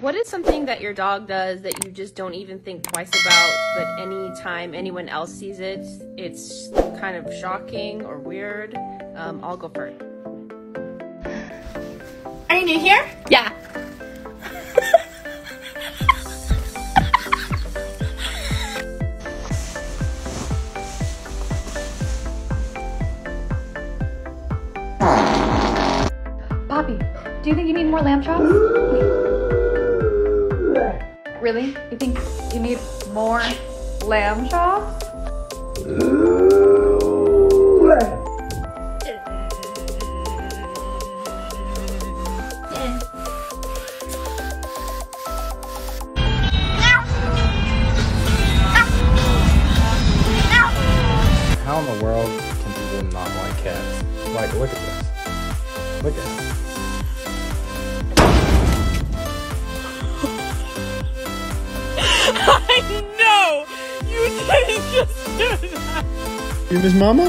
What is something that your dog does that you just don't even think twice about, but any time anyone else sees it, it's kind of shocking or weird? I'll go first. Are you new here? Yeah. Poppy, do you think you need more lamb chops? Really? You think you need more lamb chops? How in the world can people not like cats? Like, look at this. Look at it. I know! You didn't just do that! Do you miss Mama?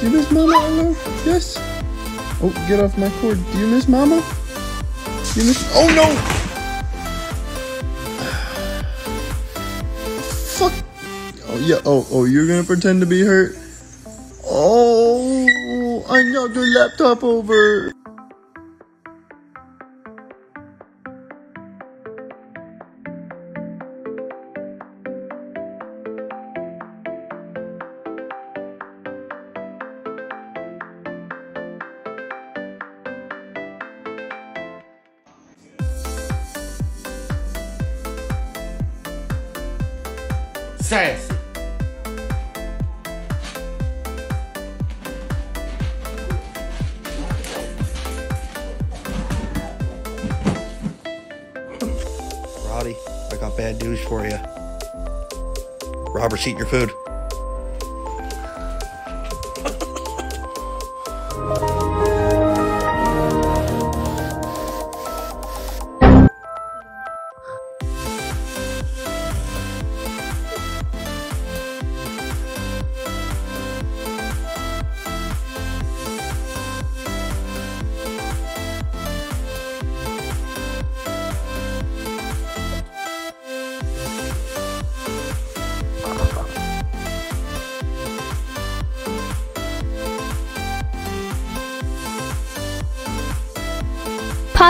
Do you miss Mama? Hello? Yes? Oh, get off my cord. Do you miss Mama? Do you miss... Oh no! Fuck! Oh yeah, oh, you're gonna pretend to be hurt? Oh, I knocked your laptop over. Seriously. Roddy, I got bad news for you. Robert's eating your food.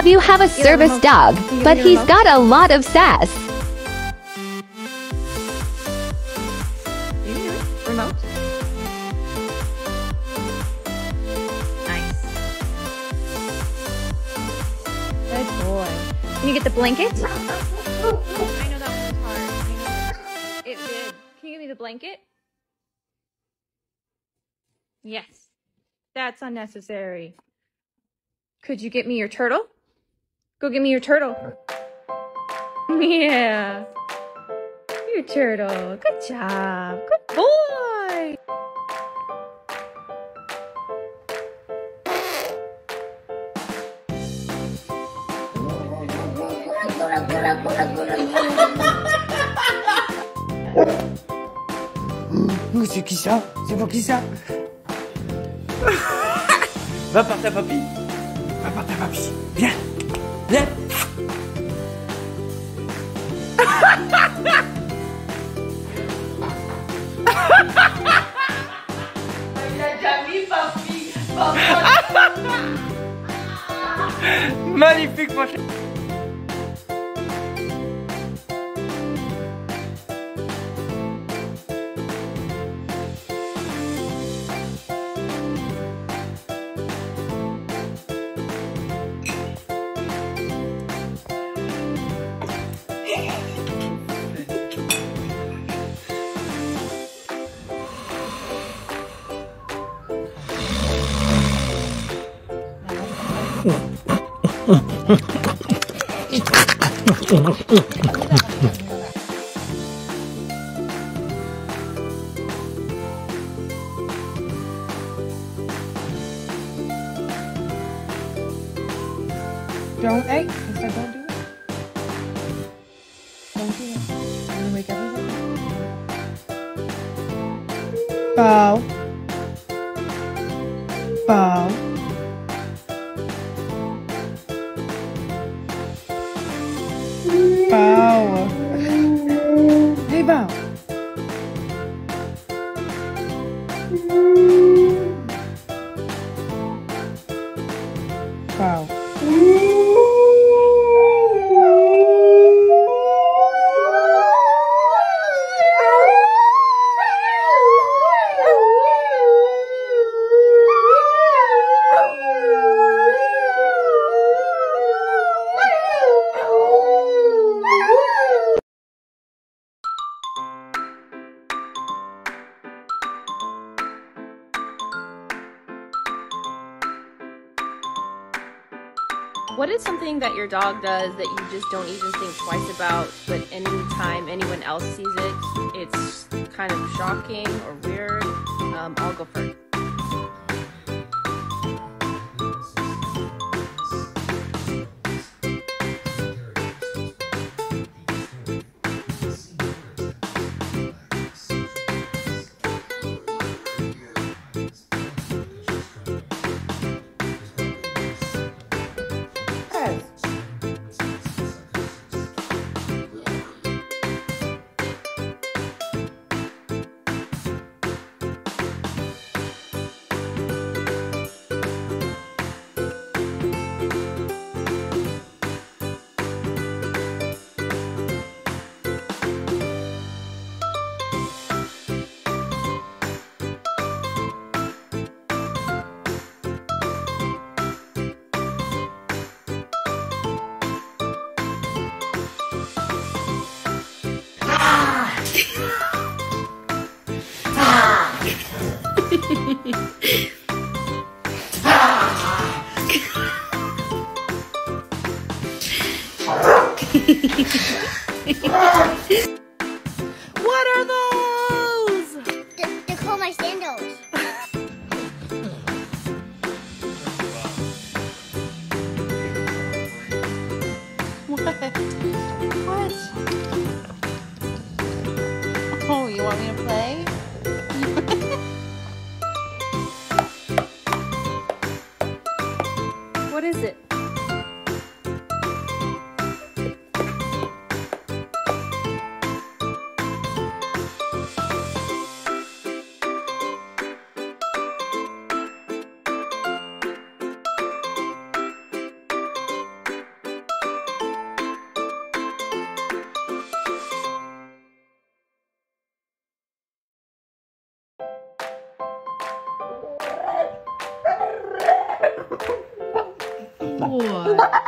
You have a service dog, but he's got a lot of sass. Remote? Nice. Good boy. Can you get the blanket? I know that one was hard. It did. Can you give me the blanket? Yes. That's unnecessary. Could you get me your turtle? Go get me your turtle. Yeah. Your turtle. Good job. Good boy. C'est qui ça? C'est pour qui ça? Va par ta papy. Va par ta papy. Viens. Yeah. Magnifique, mon cher. Don't egg. If I don't do it. Don't do it. I'm gonna wake everyone up. Bow. Bow. What is something that your dog does that you just don't even think twice about, but any time anyone else sees it, it's kind of shocking or weird? I'll go first. What are those? They're called my sandals. What? Oh, you want me to play? What is it? What?